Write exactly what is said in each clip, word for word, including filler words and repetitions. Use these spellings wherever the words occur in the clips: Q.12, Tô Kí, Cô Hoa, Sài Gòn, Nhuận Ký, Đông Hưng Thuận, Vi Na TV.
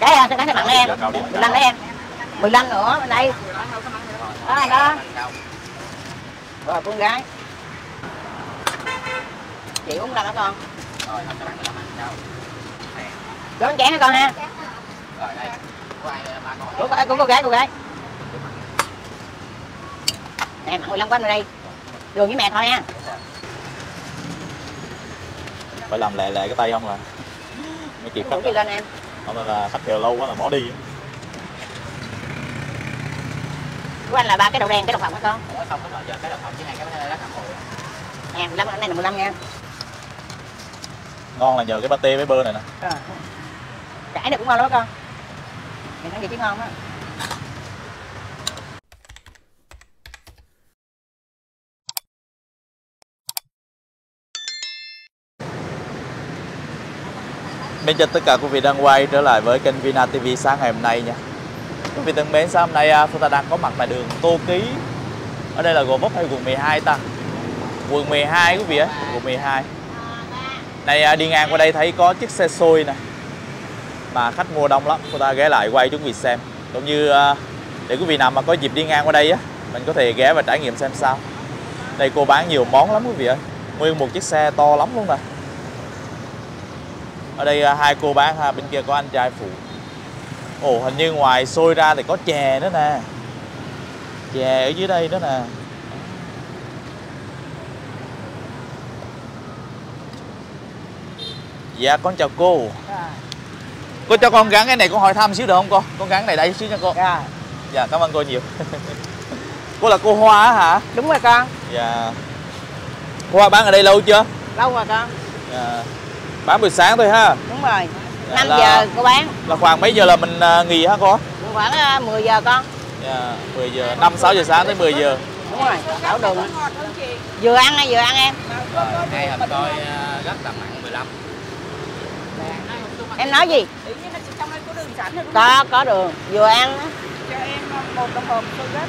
Cái em sẽ cắn cho bạn em. mười lăm đấy em. mười lăm nữa bên đây. Đó đó. Rồi con gái. Chị uống ra đó con. Rồi không cho bạn mười lăm ăn đâu. Lớn chén hả con ha. Rồi đây. Ủa, cô, cô gái, cô gái. Nè, mặn mười lăm quanh rồi đây. Đường với mẹ thôi nha. Phải làm lẹ lẹ cái tay không là mới kịp khách lên em. Không là khách kèo lâu quá là bỏ đi. Của anh là ba cái đầu đen, cái đồng phòng hả con? Ủa không, cái đồng phòng chứ hai cái đó cầm hồi. Nè, mười lăm, cái này là mười lăm nha. Ngon là nhờ cái pate với bơ này nè. Ờ. Cải này cũng ngon lắm con. Mày nói gì chứ ngon á. Xin chào tất cả quý vị đang quay trở lại với kênh Vi Na ti vi sáng ngày hôm nay nha. Quý vị thân mến, sáng hôm nay chúng ta đang có mặt tại đường Tô Kí. Ở đây là gò vấp hay quận mười hai ta? Quận mười hai quý vị ơi, quận mười hai. Này đi ngang qua đây thấy có chiếc xe xôi nè. Mà khách mua đông lắm, chúng ta ghé lại quay chúng vị xem. Cũng như để quý vị nào mà có dịp đi ngang qua đây á, mình có thể ghé và trải nghiệm xem sao. Đây cô bán nhiều món lắm quý vị ơi. Nguyên một chiếc xe to lắm luôn nè. Ở đây hai cô bán ha, bên kia có anh trai phụ. Ồ, hình như ngoài xôi ra thì có chè nữa nè. Chè ở dưới đây nữa nè. Dạ con chào cô. Cô cho con gắn cái này con hỏi thăm xíu được không cô? Con gắn này đây xíu nha cô. Dạ. Dạ cảm ơn cô nhiều. Cô là cô Hoa á hả? Đúng rồi con. Dạ. Cô Hoa bán ở đây lâu chưa? Lâu rồi con. Dạ. Bán buổi sáng thôi ha. Đúng rồi. Năm là, giờ cô bán. Là khoảng mấy giờ là mình uh, nghỉ hả cô? Khoảng uh, mười giờ con. Dạ, yeah, mười giờ, năm sáu giờ sáng tới mười giờ. Đúng rồi, đảo đường. Vừa ăn hay vừa ăn em? Rồi, nay hầm coi uh, rất là mặn mười lăm. Em nói gì? Có, có đường, vừa ăn á. Cho em một đồng hộp xôi rớt.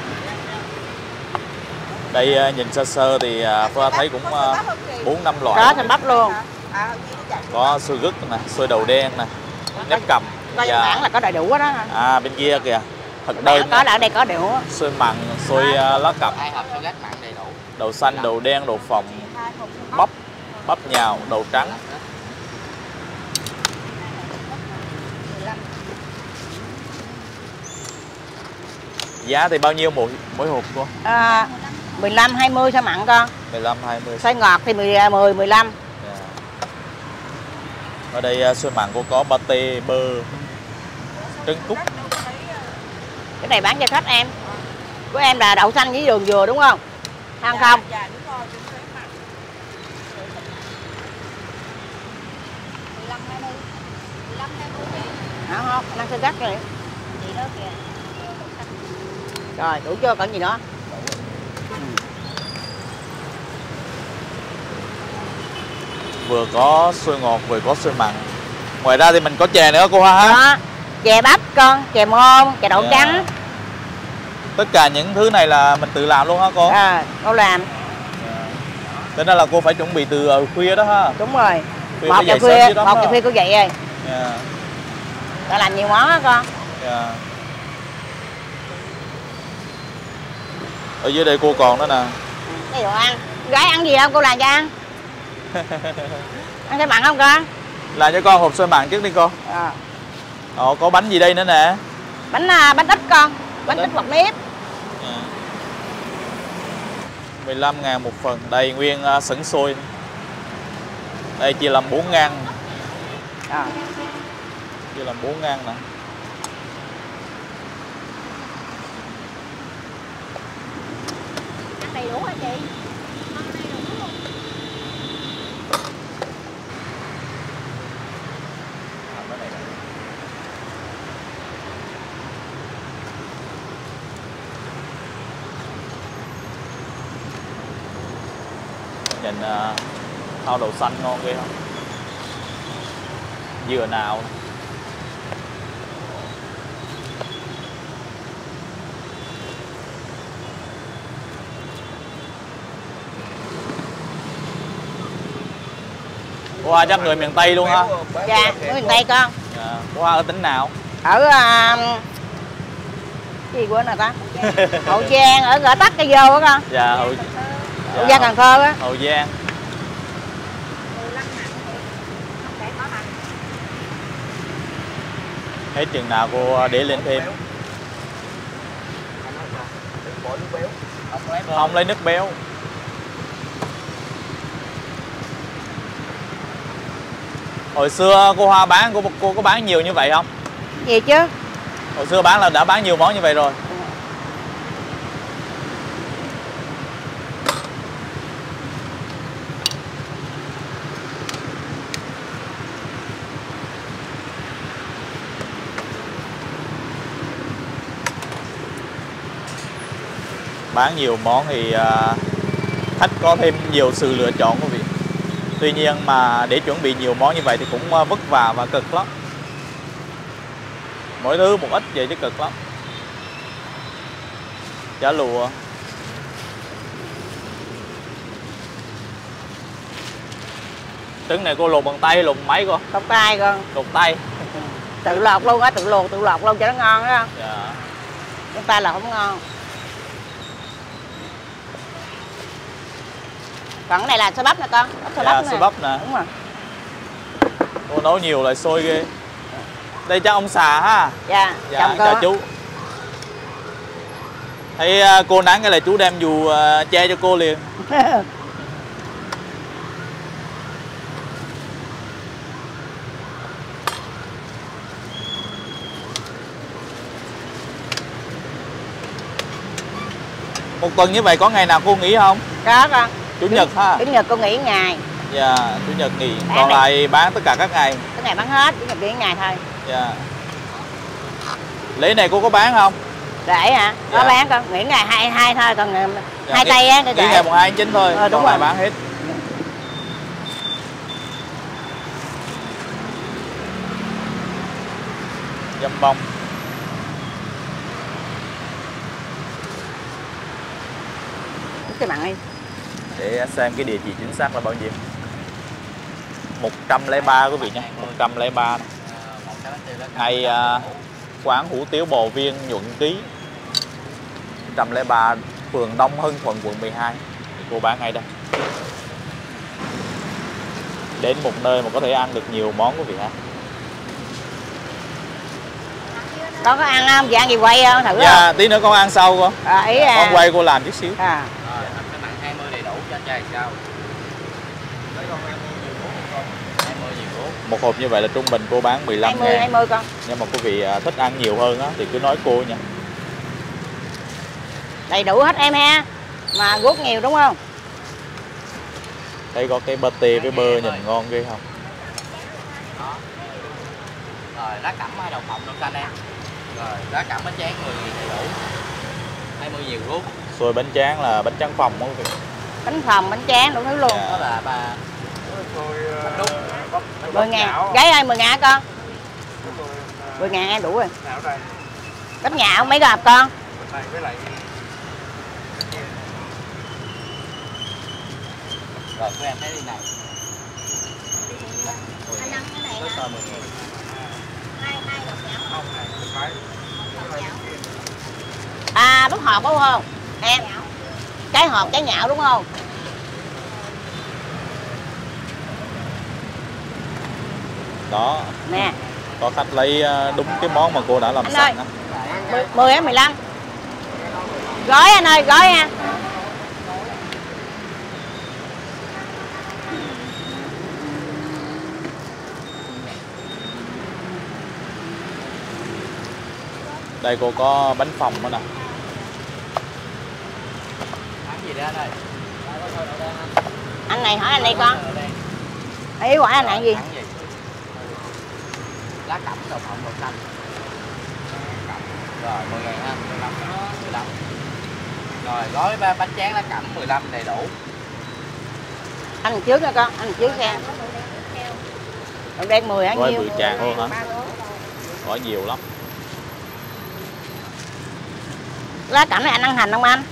Đây uh, nhìn sơ sơ thì uh, cô thấy cũng bốn năm uh, loại. Có thành bắp luôn. Có xôi gứt nè, xôi đầu đen nè, nếp cầm. Coi Nhật Bản là có đầy đủ đó hả? À bên kia kìa, thật đơn. Có ở đây có đầy đủ. Xôi mặn, xôi lá cặp. Hai hộp xôi gác mặn đầy đủ. Đậu xanh, đậu đen, đậu phộng, bắp, bắp nhào, đậu trắng. Giá thì bao nhiêu mỗi mỗi hộp cô? À, mười lăm hai mươi xôi mặn con. mười lăm hai mươi. Xôi ngọt thì mười mười mười lăm. Ở đây xôi mặn cô có pate, bơ, trứng cút. Cái này bán cho khách em. Của em là đậu xanh với đường dừa đúng không? Ăn không? Dạ, đúng rồi. mười lăm hai mươi. Không, ăn xôi gắt rồi. Rồi, đủ chưa? Còn gì nữa? Vừa có xôi ngọt, vừa có xôi mặn. Ngoài ra thì mình có chè nữa cô ha. Đó, chè bắp con, chè môn, chè đậu yeah. trắng. Tất cả những thứ này là mình tự làm luôn hả cô? À, cô làm. Thế nên là cô phải chuẩn bị từ khuya đó ha. Đúng rồi. Khuya một giờ khuya, một giờ khuya cô dậy rồi. Yeah. Cô làm nhiều món đó con. Yeah. Ở dưới đây cô còn đó nè. Cái đồ ăn, gái ăn gì không cô làm cho ăn? Ăn xôi mặn không con? Làm cho con hộp xôi mặn trước đi con. À. Ồ, có bánh gì đây nữa nè? Bánh bánh ít con, bánh, bánh ít bọc nếp. À. mười lăm ngàn một phần, đây nguyên uh, sẵn xôi. Đây chia làm bốn ngăn. À. Chia làm bốn ngăn nè. Ăn đầy đủ hả chị? Nhìn uh, thao đậu xanh ngon ghê không? Dừa nào? Hoa chắc người miền Tây luôn ha? Dạ, người miền Tây con. Hoa ở tỉnh nào? ở uh, gì quên rồi ta, Hậu Giang, ở gỡ tách cái vô đó con. Dạ, Hậu Giang, dạ, Cần Thơ á. Hậu Giang. Hết chừng nào cô để lên thêm. Không lấy nước béo. Hồi xưa cô Hoa bán, cô cô có bán nhiều như vậy không? Vậy chứ. Hồi xưa bán là đã bán nhiều món như vậy rồi. Bán nhiều món thì khách có thêm nhiều sự lựa chọn quý vị. Tuy nhiên mà để chuẩn bị nhiều món như vậy thì cũng vất vả và cực lắm. Mỗi thứ một ít vậy chứ cực lắm. Chả lụa. Trứng này cô luộc bằng tay hay luộc máy cô? Bằng tay con. Luộc tay. Tự lột luôn á, tự luộc, tự lột luôn cho nó ngon đó. Dạ. Bằng tay là không ngon. Còn cái này là xôi bắp nè con, xôi bắp nè. Xôi bắp nè. Đúng rồi. Cô nấu nhiều lại sôi ghê. Đây chắc ông xà ha. Dạ, dạ chồng cô. Chào chú. Thấy cô nắng cái là chú đem dù che cho cô liền. Một tuần như vậy có ngày nào cô nghỉ không? Có con. Chủ nhật ha. Chủ nhật cô nghỉ ngày. Dạ, chủ nhật nghỉ. Bán còn này. Lại bán tất cả các ngày. Các ngày bán hết, chủ nhật nghỉ ngày thôi. Dạ. Lễ này cô có bán không? Lễ hả? Có dạ. Bán con, nghỉ ngày hai hai thôi, còn dạ, hai tay á. Nghỉ ngày mùng hai chín thôi, ờ, đúng còn rồi. Lại bán hết. Dâm bông. Cái bạn đi. Để xem cái địa chỉ chính xác là bao nhiêu. một trăm lẻ ba quý vị nhé, một trăm lẻ ba. Ngay uh, quán hủ tiếu bò viên Nhuận Ký, một trăm lẻ ba phường Đông Hưng Thuận, quận mười hai. Cô bán ngay đây. Đến một nơi mà có thể ăn được nhiều món quý vị ha. Con có ăn không? Dạ ăn gì quay không? Thử dạ, không? Tí nữa con ăn sau con. À, ý là... Con quay cô làm chút xíu. À. Một hộp như vậy là trung bình cô bán mười lăm ngàn. Nhưng mà quý vị thích ăn nhiều hơn á thì cứ nói cô nha. Đầy đủ hết em ha. Mà guốc nhiều đúng không? Đây có cái pate với bơ nhìn ngon ghê không? Đó. Rồi lá cẩm ở đầu phòng luôn anh em. Rồi lá cẩm bánh tráng mười ngàn đầy đủ. hai mươi nhiều guốc. Xôi bánh tráng là bánh tráng phòng đó quý vị. Bánh phòng, bánh tráng đủ thứ luôn. Đó là ba mười ngàn, giấy ơi mười ngàn con. mười ngàn em đủ rồi. Bánh nhạo mấy hộp con? Rồi của em thấy đi này. À bánh hộp đúng không? Em. Cái hộp cái nhạo đúng không? Đó nè, có khách lấy đúng cái món mà cô đã làm sẵn á. Mười mười lăm gói anh ơi, gói ha. Đây cô có bánh phòng nữa nè. Anh này hỏi anh đi con. Ý quả anh ăn gì? Lá cẩm đầu phòng màu xanh. Rồi mười ngàn ha, mười lăm. Rồi gói ba bánh tráng lá cẩm mười lăm đầy đủ. Ăn trước nha con, ăn trước nha. Đậu đen mười ăn nhiêu? Gói mười tràng luôn hả? Gói nhiều lắm. Lá cẩm này anh ăn hành không anh?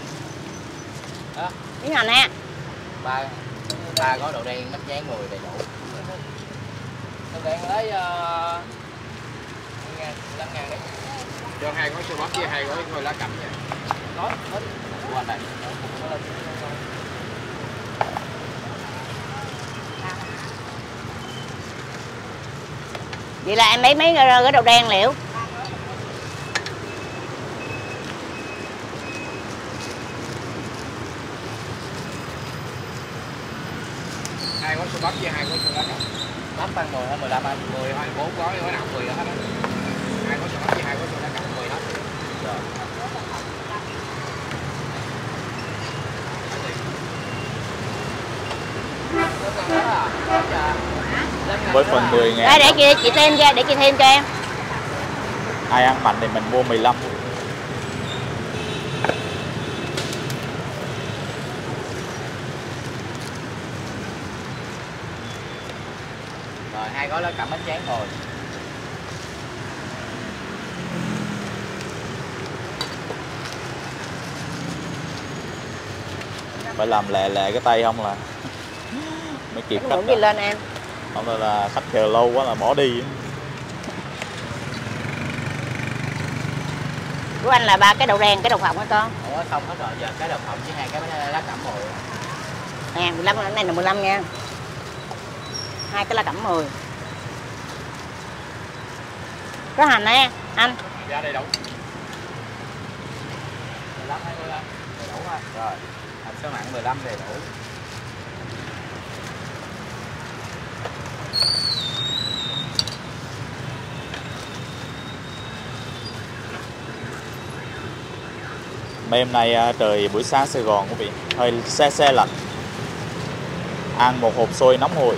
Đó. Miếng hành ha. Ba ba gói đậu đen bánh tráng mười đầy đủ. Đậu đen lấy uh, mười ngàn, mười lăm ngàn Cho hai gói siêu bắp với hai gói thôi lá cẩm nha. Đó, hết. Qua đây. Vậy là em lấy mấy gói đậu đen liệu. Hai gói siêu bắp với hai gói siêu lá cẩm. Bắp ăn mười, mười lăm, mười, hai mươi bốn gói, gói nào mười hết á. Hai gói siêu bắp với hai gói siêu lá cẩm mười hết. Rồi. Với phần mười ngàn. Đây để chị, chị thêm ra, để chị thêm cho em. Ai ăn mạnh thì mình mua mười lăm. Rồi hai gói lá cẩm bánh tráng rồi. Phải làm lẹ lẹ cái tay không là mới kịp khách gì lên em. Không là, là khách chờ lâu quá là bỏ đi. Của anh là ba cái đậu đen, cái đậu phộng hả con? Ủa không hết rồi, giờ cái đậu phộng chỉ hai cái lá cẩm mười. Nè, mười lăm, cái này là mười lăm nha. Hai cái lá cẩm mười. Có hành nè, anh. Ra đây đậu. mười lăm, hai mươi anh. Đậu ha. Rồi, hành số nặng mười lăm đầy đủ. Mềm này trời buổi sáng Sài Gòn quý vị hơi se se lạnh. Ăn một hộp xôi nóng hổi,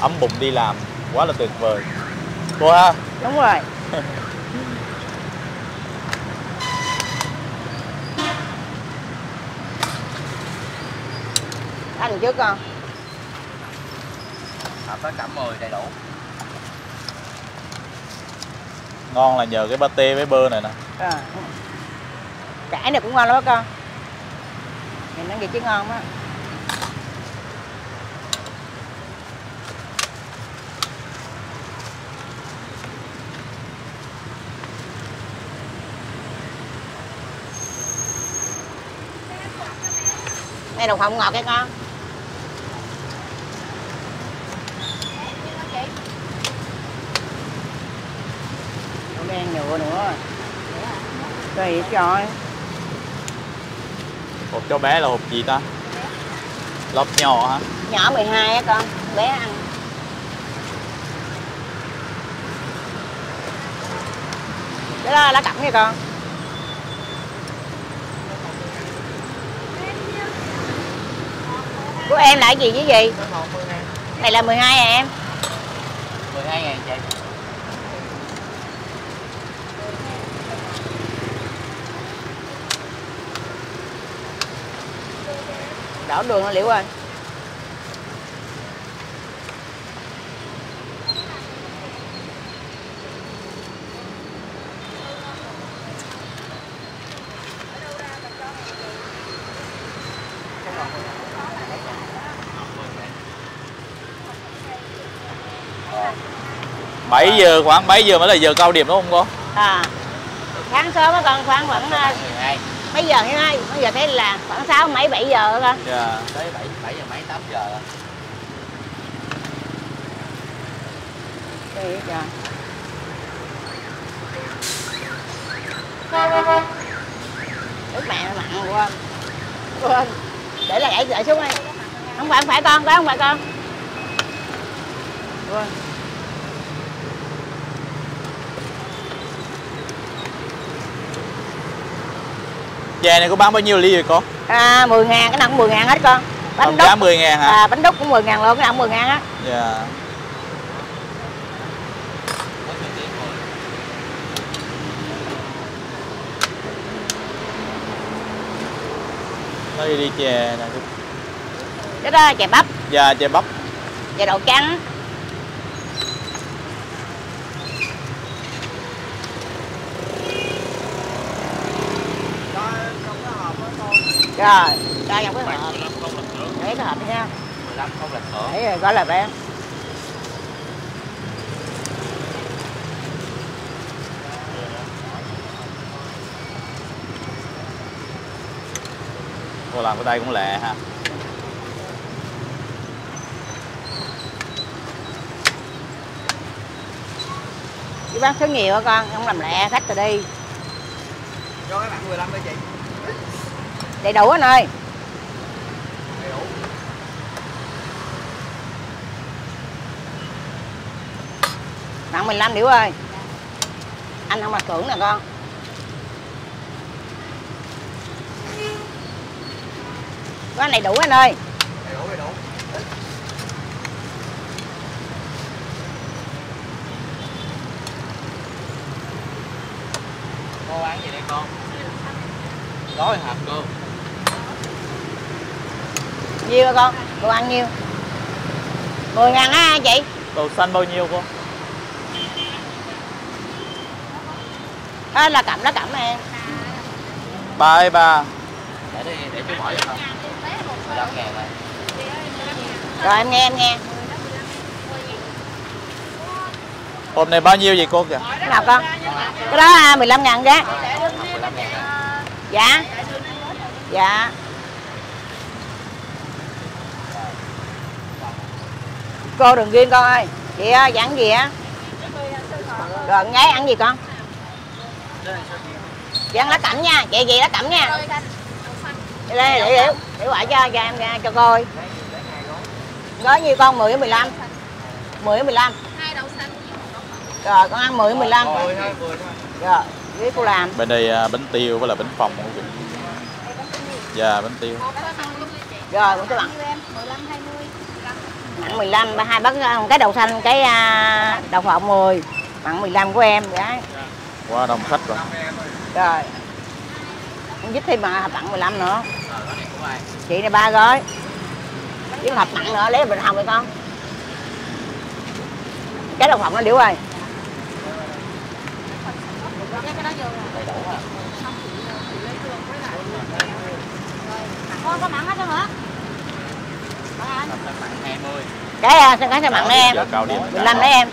ấm bụng đi làm quá là tuyệt vời. Cô ha. Đúng rồi. Ăn trước con. Hộp lá cẩm mười đầy đủ. Ngon là nhờ cái pate với bơ này nè. À. Cải này cũng ngon lắm đó con. Mình ăn gì chứ ngon á. Này đậu phộng ngọt cái con. Đậu đen nhựa nữa. Trời trời. Hộp cho bé là hộp gì ta? Lót nhỏ hả? Nhỏ mười hai á con, bé ăn. Đó là lá cẩm nha con. Của em là cái gì với gì? Này là mười hai à em? mười hai ngàn chị. Đảo đường nó liễu rồi. bảy giờ khoảng bảy giờ mới là giờ cao điểm đúng không con? À. Sáng sớm á con, khoảng khoảng mấy giờ thế này, bây giờ thế là khoảng sáu mấy bảy giờ con. Dạ, tới bảy, bảy giờ mấy tám giờ. Đây trời. Nước mẹ mặn của anh. Quên. Để là đẩy đẩy xuống đây. Không phải không phải con, phải không phải con? Quên. Chè này có bán bao nhiêu ly rồi con? À mười ngàn, cái nào cũng mười ngàn hết con. Bánh không, đúc giá mười ngàn hả? À bánh đúc cũng mười ngàn luôn, cái nào cũng mười ngàn á. Dạ. Nói đi chè nè. Đó đó, chè bắp. Dạ chè bắp. Chè đậu trắng. Rồi, ra cái hộp. Lấy cái hộp đi nha. mười lăm không lịch nữa. Đấy rồi, gọi là bé. làm cái tay cũng lẹ ha. Chị bán số nhiều hả con, không làm lẹ khách rồi đi. Cho các bạn mười lăm đó chị. Đầy đủ anh ơi. Đầy đủ. Nặng mười lăm điểu ơi. Anh không mặc tưởng nè con. Có này đủ anh ơi. Đầy đủ, đầy đủ. Cô ăn gì đây con? Gói hộp cơm. Nhiêu hả con? Cô ăn nhiêu? mười ngàn á chị. Đồ xanh bao nhiêu cô? Đó là cẩm đó cẩm em. ba ba. Để đi, để chú hỏi cho con. mười lăm ngàn rồi. Rồi em nghe em nghe. Hộp này bao nhiêu vậy cô kìa? Cái nào con? Cái đó mười lăm ngàn đó. Dạ. Dạ. Cô đừng ghiêng con ơi. Chị ơi, ăn gì á? Rồi gái ăn gì con? Chị ăn lá cẩm nha, chị gì lá cẩm nha. Đây đây để để để gọi cho cho em ra cho coi. Gói nhiêu con? mười mười lăm. mười mười lăm. Hai đậu xanh. Rồi con ăn mười mười lăm. Rồi. Với cô làm. Bên đây bánh tiêu với là bánh phồng của chị. Dạ bánh tiêu. Rồi cũng cho bạn. Mặn mười lăm, ba hai bát cái đậu xanh, cái đậu phộng mười. Mặn mười lăm của em gái. Quá đông khách rồi. Rồi. Con dít thêm mà hộp mặn mười lăm nữa. Chị này ba gói. Với hộp mặn nữa lấy bình hồng vậy con. Cái đậu phộng nó điểu rồi. Cái đó vô rồi. Con có mặn hết không hả? Cái cái xe mặn em. mười lăm đấy em.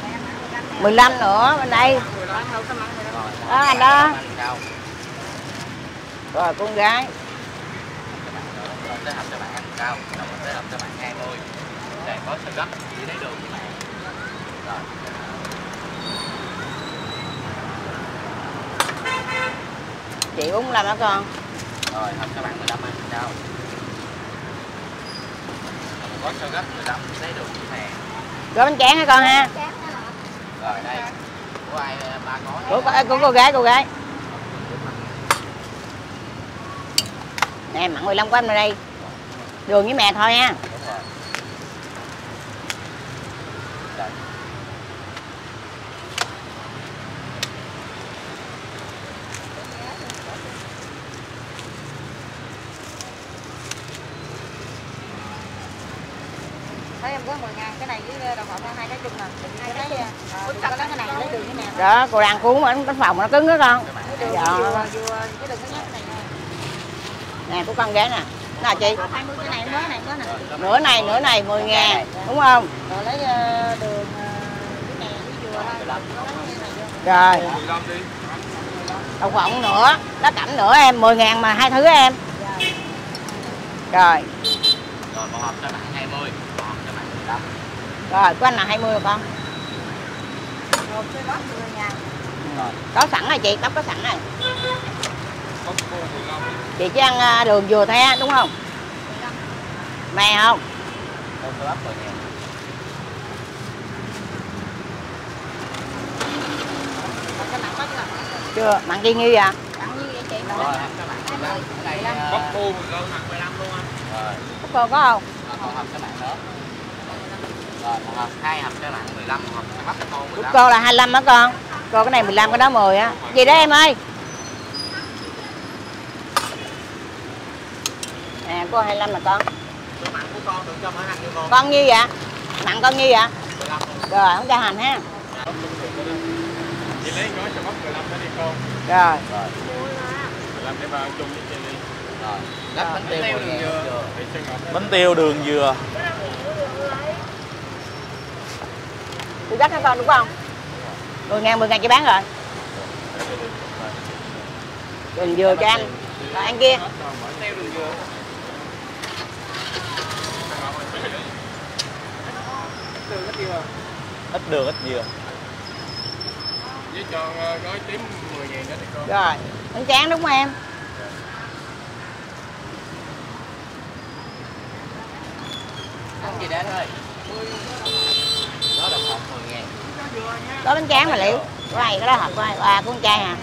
mười lăm nữa bên đây. Đó anh đó. Rồi con gái. Tới hộp cho bạn cao, tới hộp cho bạn hai mươi. Để có sơ gấp chỉ lấy đường với bạn. Rồi. Chị uống làm đó con. Rồi, hộp cho bạn mười lăm anh chào. Có sơ gấp mười lăm lấy được như thế. Gói bánh tráng hả con ha? Rồi đây. Của ai ba gói. Của, của, của cô gái, cô gái. Nè, mặn mười lăm của em ra đây. Đường với mè thôi ha. Đó, cô đang cuốn mà cái phòng nó cứng đó con. Dạ. Nè, của con ghé nè. Nào chị. Nửa này, nửa này mười ngàn, đúng không? Rồi lấy đường cái này với dừa. Rồi. Đậu phộng nữa, lá cẩm nữa em, mười ngàn mà hai thứ em. Rồi. Rồi một hộp cho bạn hai mươi, một hộp cho bạn mười lăm. Rồi, của anh là hai mươi rồi con. Có sẵn rồi chị, bắp có sẵn rồi. Chị chỉ ăn đường dừa thôi á, đúng không? Mè không? Chưa, mặn kia nhiêu vậy? Mặn nhiêu vậy chị? Bắp khô mười lăm luôn anh. Bắp khô có không? Không, các bạn nữa. Rồi, một hộp, hai hộp cho bạn mười lăm, một hộp cho bắp khô mười lăm. Cô là hai mươi lăm hả con? Cô cái này mười lăm, cái đó mười á. Gì đó em ơi. Nè, cô hai mươi lăm là con. Mặn của con được cho mỗi hành cho con. Con nhiêu vậy? Mặn con nhiêu vậy? mười lăm. Rồi, không cho hành ha. Chị lấy gói cho bắp mười lăm đó đi con. Rồi. Rồi. mười lăm để vào chung với chị đi. Rồi. Lắp bánh tiêu đường dừa. Bánh tiêu đường dừa. Chị gắt hả con đúng không? mười ngàn, mười ngàn chị bán rồi. Đường dừa cho anh. Rồi ăn kia. đường ít dừa. Ít đường ít dừa. Với cho gói tím mười nghìn nữa thì con. Rồi, ăn chán đúng không em? Ăn gì đấy thôi. Đó là hộp mười nghìn. Có bánh tráng mà liệu. Có ai cái đó hộp của ai? À, của con trai hả?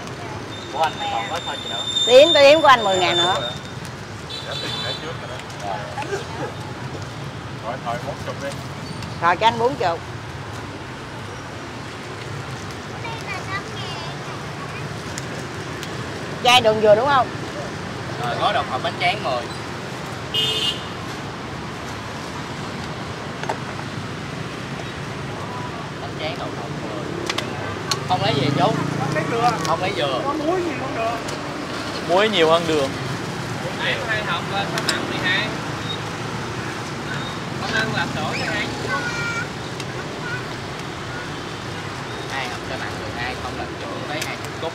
Của anh còn có thôi chị nữa. Tiến, tôi yếm của anh mười nghìn nữa. Rồi thôi bốn mươi đi. Rồi cho anh bốn mươi. Chai đường dừa đúng không? Rồi gói độc hộp bánh tráng mười. Bánh tráng độc hộp mười. Không lấy gì chú? Không lấy dừa. Không lấy dừa. Có muối nhiều hơn đường. Muối nhiều hơn đường. Nãy có hai hộp lên có mặn mười hai. Con ăn làm sổ cho hai. Hai hộp cho mặn mười hai, không làm sổ lấy hai cúc.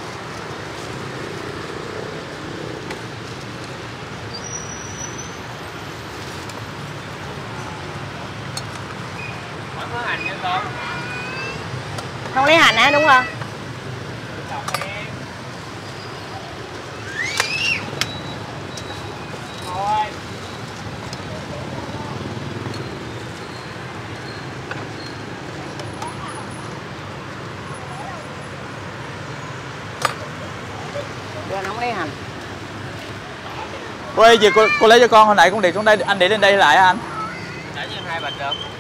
Không lấy hành á đúng không? Đưa không lấy hành. Cô ơi, cô, cô lấy cho con hồi nãy con để xuống đây, anh để lên đây lại anh.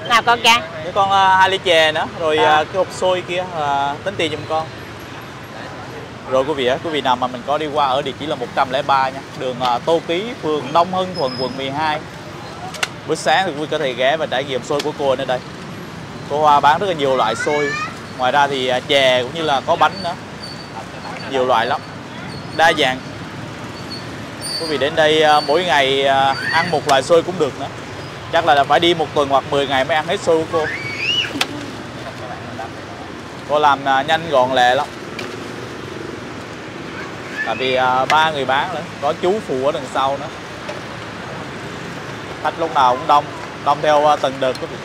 Nào con cha. Để con uh, hai ly chè nữa, rồi à. uh, cái hộp xôi kia uh, tính tiền giùm con. Rồi quý vị á, quý vị nào mà mình có đi qua ở địa chỉ là một không ba nha, đường uh, Tô Kí, phường Đông Hưng Thuận, quận mười hai. Buổi sáng thì quý vị có thể ghé và trải nghiệm xôi của cô nơi đây. Cô Hoa bán rất là nhiều loại xôi. Ngoài ra thì uh, chè cũng như là có bánh nữa. Nhiều loại lắm. Đa dạng. Quý vị đến đây uh, mỗi ngày uh, ăn một loại xôi cũng được nữa. Chắc là phải đi một tuần hoặc mười ngày mới ăn hết xôi của cô. Cô làm nhanh gọn lẹ lắm. Tại vì ba người bán nữa, có chú phụ ở đằng sau nữa. Khách lúc nào cũng đông, đông theo từng đợt quý vị.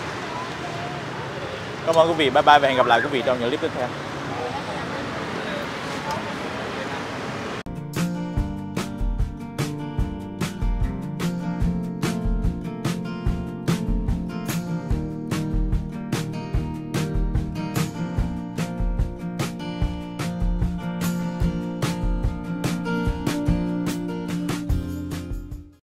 Cảm ơn quý vị, bye bye và hẹn gặp lại quý vị trong những clip tiếp theo.